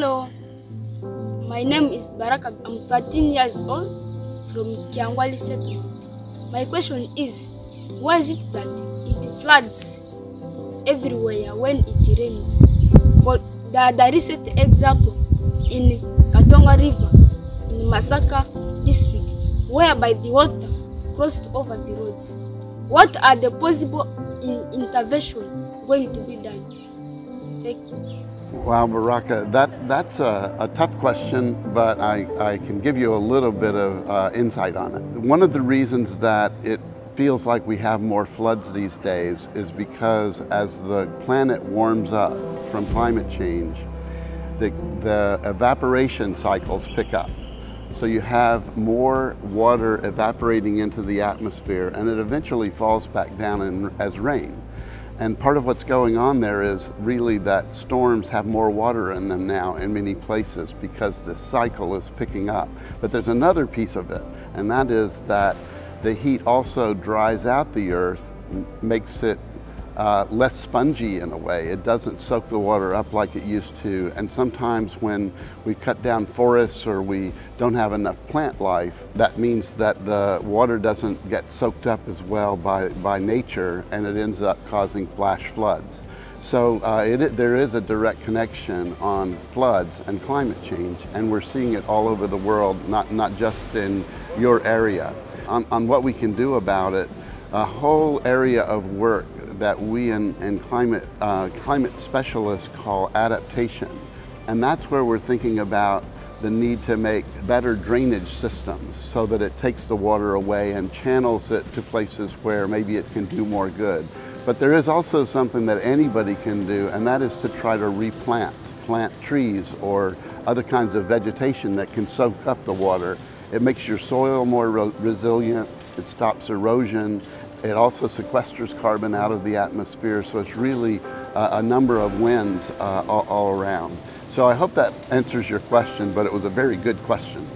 Hello, my name is Baraka. I'm 13 years old from Kiangwali settlement. My question is, why is it that it floods everywhere when it rains? For the recent example in Katonga River in Masaka district, whereby the water crossed over the roads. What are the possible intervention going to be done? Thank you. Wow, Baraka, that's a tough question, but I can give you a little bit of insight on it. One of the reasons that it feels like we have more floods these days is because as the planet warms up from climate change, the evaporation cycles pick up. So you have more water evaporating into the atmosphere, and it eventually falls back down as rain. And part of what's going on there is really that storms have more water in them now in many places because this cycle is picking up. But there's another piece of it, and that is that the heat also dries out the earth, makes it less spongy in a way. It doesn't soak the water up like it used to. And sometimes when we cut down forests or we don't have enough plant life, that means that the water doesn't get soaked up as well by nature, and it ends up causing flash floods. So there is a direct connection on floods and climate change, and we're seeing it all over the world, not just in your area. On what we can do about it, a whole area of work that we and climate specialists call adaptation. And that's where we're thinking about the need to make better drainage systems so that it takes the water away and channels it to places where maybe it can do more good. But there is also something that anybody can do, and that is to try to plant trees or other kinds of vegetation that can soak up the water. It makes your soil more resilient, it stops erosion, it also sequesters carbon out of the atmosphere, so it's really a number of wins all around. So I hope that answers your question, but it was a very good question.